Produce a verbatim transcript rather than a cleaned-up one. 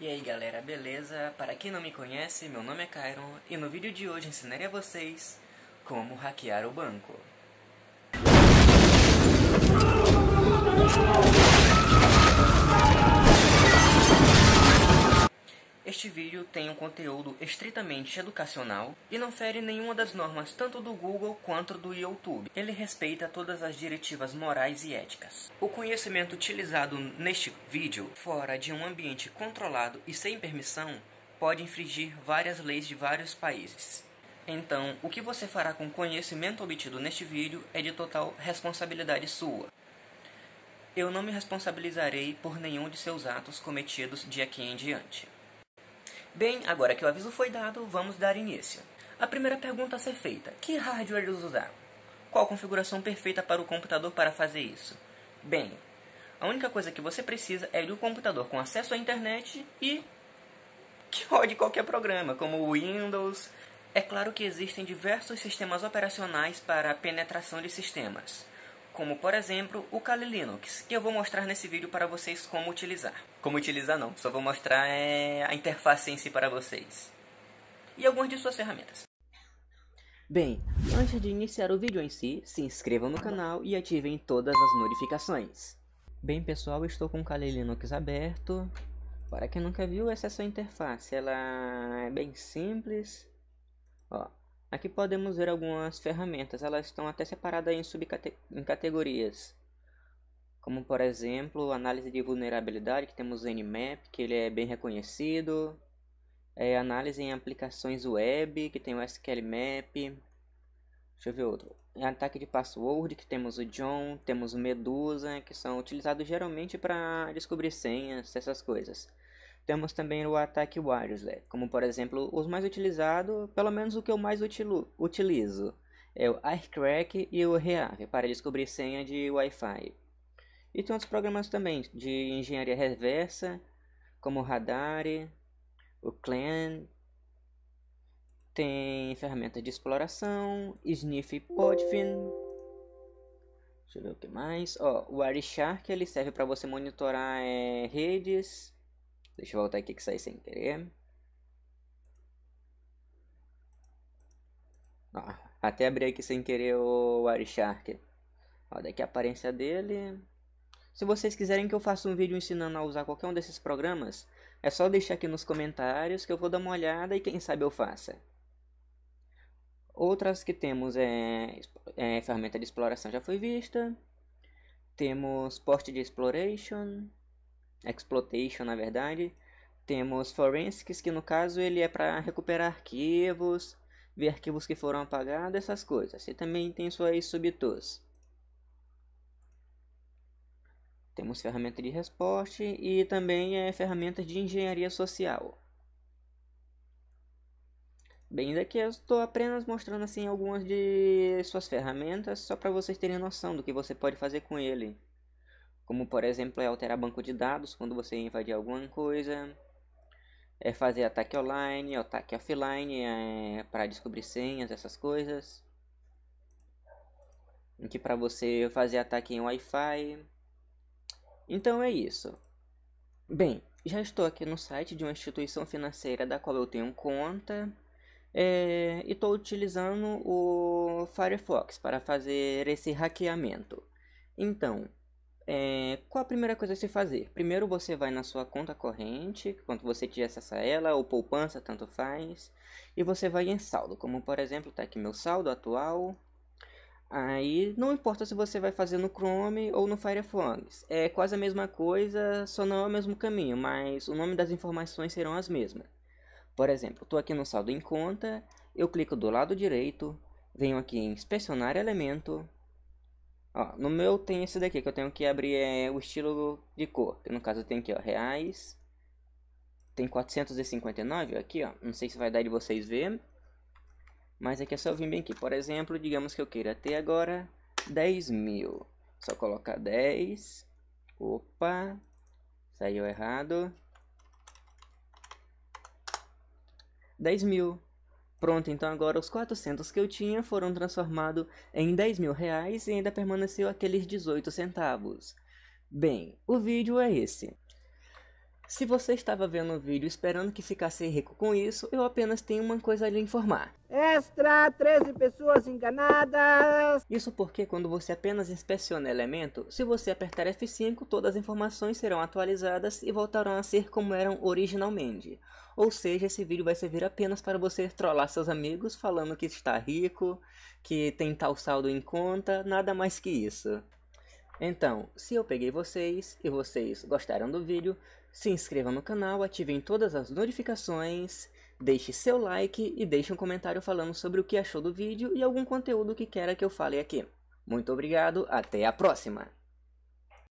E aí galera, beleza? Para quem não me conhece, meu nome é Kyron e no vídeo de hoje ensinarei a vocês como hackear o banco. Este vídeo tem um conteúdo estritamente educacional e não fere nenhuma das normas tanto do Google quanto do YouTube. Ele respeita todas as diretivas morais e éticas. O conhecimento utilizado neste vídeo, fora de um ambiente controlado e sem permissão, pode infringir várias leis de vários países. Então, o que você fará com o conhecimento obtido neste vídeo é de total responsabilidade sua. Eu não me responsabilizarei por nenhum de seus atos cometidos de aqui em diante. Bem, agora que o aviso foi dado, vamos dar início. A primeira pergunta a ser feita: que hardware usar? Qual configuração perfeita para o computador para fazer isso? Bem, a única coisa que você precisa é de um computador com acesso à internet e que rode qualquer programa, como o Windows. É claro que existem diversos sistemas operacionais para a penetração de sistemas, como por exemplo o Kali Linux, que eu vou mostrar nesse vídeo para vocês como utilizar. Como utilizar não, só vou mostrar é, a interface em si para vocês. E algumas de suas ferramentas. Bem, antes de iniciar o vídeo em si, se inscrevam no canal e ativem todas as notificações. Bem pessoal, estou com o Kali Linux aberto. Para quem nunca viu, essa é a sua interface, ela é bem simples. Ó. Aqui podemos ver algumas ferramentas, elas estão até separadas em subcategorias, como por exemplo, análise de vulnerabilidade, que temos o Nmap, que ele é bem reconhecido, é, análise em aplicações web, que tem o SQLMap, deixa eu ver outro, ataque de password, que temos o John, temos o Medusa, que são utilizados geralmente para descobrir senhas, essas coisas. Temos também o ataque Wireshark, como por exemplo, os mais utilizados, pelo menos o que eu mais utilizo, é o Aircrack e o Reaver, para descobrir senha de Wi-Fi. E tem outros programas também, de engenharia reversa, como o Radare, o Clan, tem ferramentas de exploração, Sniff e Podfin. Deixa eu ver o que mais. Ó, o Airshark, ele serve para você monitorar é, redes. Deixa eu voltar aqui que saí sem querer. Ó, até abri aqui sem querer o Wireshark. Ó, daqui a aparência dele. Se vocês quiserem que eu faça um vídeo ensinando a usar qualquer um desses programas, é só deixar aqui nos comentários que eu vou dar uma olhada e quem sabe eu faça. Outras que temos é, é ferramenta de exploração, já foi vista. Temos Port de Exploration. Exploitation, na verdade. Temos Forensics, que no caso ele é para recuperar arquivos, ver arquivos que foram apagados, essas coisas. E também tem suas subtools. Temos ferramenta de resposta e também é, ferramentas de engenharia social. Bem, daqui eu estou apenas mostrando assim algumas de suas ferramentas, só para vocês terem noção do que você pode fazer com ele. Como, por exemplo, é alterar banco de dados quando você invadir alguma coisa. É fazer ataque online, ataque offline, é para descobrir senhas, essas coisas. Aqui para você fazer ataque em Wi-Fi. Então é isso. Bem, já estou aqui no site de uma instituição financeira da qual eu tenho conta. É, e estou utilizando o Firefox para fazer esse hackeamento. Então... É, qual a primeira coisa a se fazer? Primeiro você vai na sua conta corrente, quando você tiver acesso a ela, ou poupança, tanto faz. E você vai em saldo, como por exemplo, tá aqui meu saldo atual. Aí, não importa se você vai fazer no Chrome ou no Firefox. É quase a mesma coisa, só não é o mesmo caminho, mas o nome das informações serão as mesmas. Por exemplo, estou aqui no saldo em conta, eu clico do lado direito, venho aqui em inspecionar elemento. Ó, no meu tem esse daqui, que eu tenho que abrir é, o estilo de cor. No caso tem aqui, ó, reais. Tem quatrocentos e cinquenta e nove aqui, ó. Não sei se vai dar de vocês ver. Mas aqui é só vir bem aqui. Por exemplo, digamos que eu queira ter agora dez mil. Só colocar dez. Opa. Saiu errado. dez mil. Pronto, então agora os quatrocentos que eu tinha foram transformados em dez mil reais e ainda permaneceu aqueles dezoito centavos. Bem, o vídeo é esse. Se você estava vendo o vídeo esperando que ficasse rico com isso, eu apenas tenho uma coisa a lhe informar. Extra! treze pessoas enganadas! Isso porque quando você apenas inspeciona elemento, se você apertar F cinco, todas as informações serão atualizadas e voltarão a ser como eram originalmente. Ou seja, esse vídeo vai servir apenas para você trollar seus amigos falando que está rico, que tem tal saldo em conta, nada mais que isso. Então, se eu peguei vocês e vocês gostaram do vídeo, se inscrevam no canal, ativem todas as notificações, deixe seu like e deixe um comentário falando sobre o que achou do vídeo e algum conteúdo que queira que eu fale aqui. Muito obrigado, até a próxima!